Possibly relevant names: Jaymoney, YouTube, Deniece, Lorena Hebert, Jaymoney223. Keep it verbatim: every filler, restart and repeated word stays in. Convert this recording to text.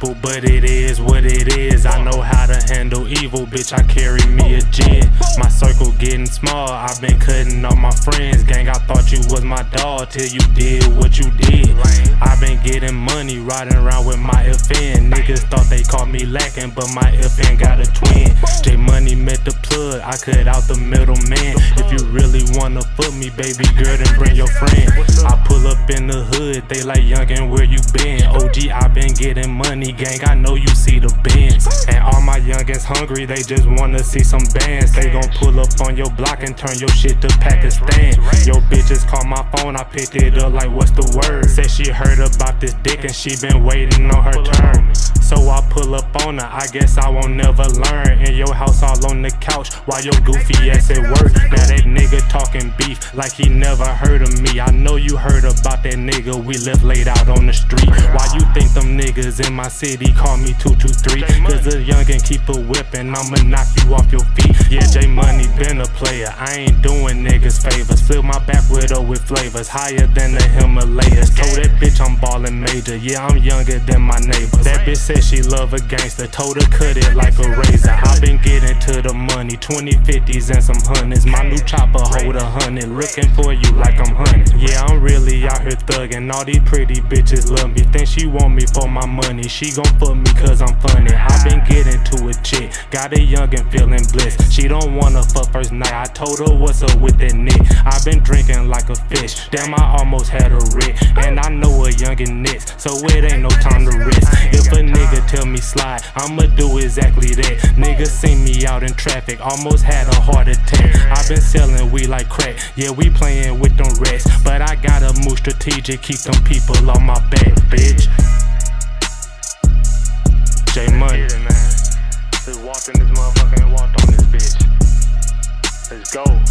people, but it is what it is. I know how to handle evil, bitch, I carry me a gin. My circle getting small, I've been cutting off my friends. Gang, I thought you was my dog till you did what you did. I've been getting money, riding around with my F N. Niggas thought they caught me lacking, but my F N got a twin. Jaymoney met the plug, I cut out the middleman. If you really wanna fuck me, baby girl, then bring your friend. I pull up in the hood, they like, youngin', where you been? O G, I been getting money, gang, I know you see the Benz. And all my youngins hungry, they just wanna see some bands. They gon' pull up on your block and turn your shit to Pakistan. Yo bitches call my phone, I picked it up like, what's the word? Said she heard about this dick and she been waiting on her turn. So I pull up on her, I guess I won't never learn. In your house all on the couch, while your goofy ass at work. Now that nigga talking beef, like he never heard of me. I know you heard about that nigga, we left laid out on the street. Why you think them niggas in my city call me two two three? Cause a youngin' keep a whip and I'ma knock you off your feet. Yeah, Jaymoney been a player, I ain't doing niggas favors. Flip my back widow with flavors, higher than the Himalayas. Told that bitch I'm ballin' major, yeah, I'm younger than my neighbors. That bitch said she love a gangster, told her cut it like a razor. I been getting to the money, twenty fifties and some hundreds. My new chopper hold a hundred, looking for you like I'm hunting. Yeah, I'm really out here thuggin', all these pretty bitches love me. Think she want me for my money, she gon' fuck me cause I'm funny. I been getting to a chick, got a youngin' feeling blessed. She don't wanna fuck first night, I told her what's up with that nick. I been drinking like a fish, damn I almost had a wreck. And I know a youngin' next, so it ain't no time to risk. If a nigga tell me slide, I'ma do exactly that. Nigga seen me out in traffic, almost had a heart attack. I been selling weed like crack, yeah we playing with them rats. But I gotta move strategic, keep them people on my back, bitch. Jaymoney, just walked in this motherfucker and walked on this bitch. Let's go.